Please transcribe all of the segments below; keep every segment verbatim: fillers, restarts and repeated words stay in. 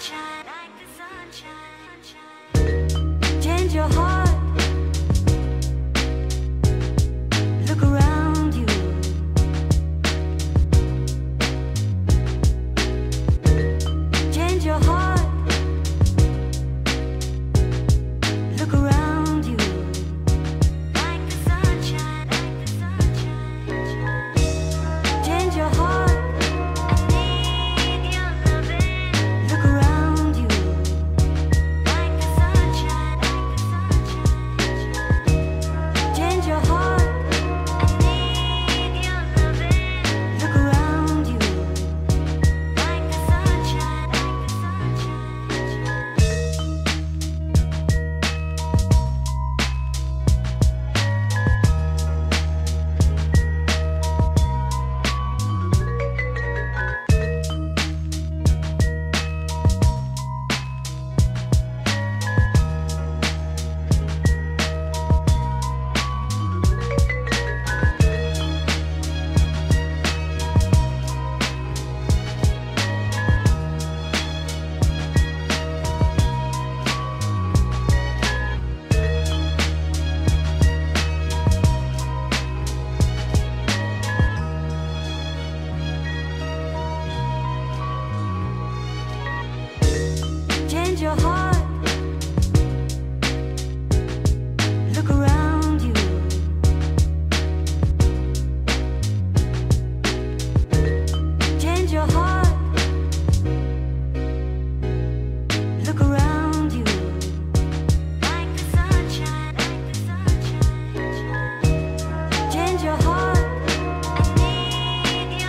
sunshine, like the sunshine. Change your heart. Look around you. Change your heart. Look around you. Like the sunshine, like the sunshine. Change your heart. Change your heart. Look around you. Change your heart. Look around you. Like the sunshine, like the sunshine. Change your heart. Change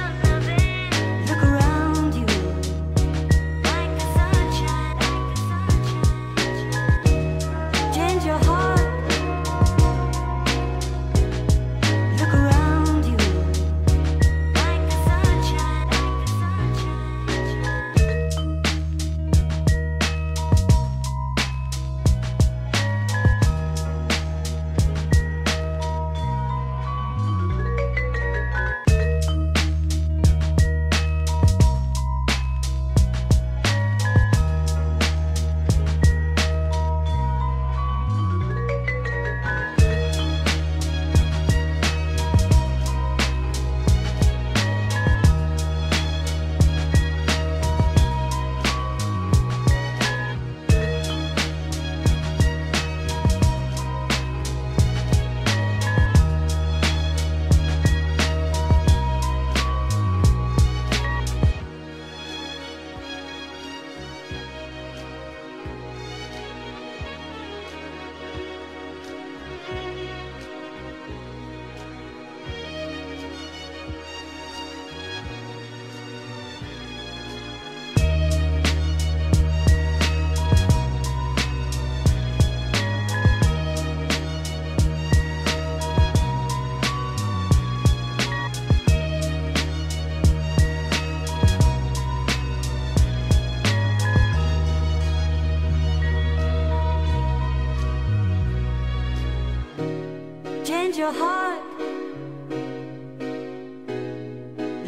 your heart.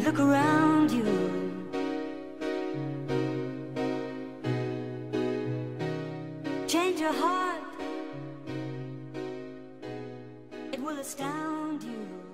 Look around you. Change your heart. It will astound you.